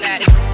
that.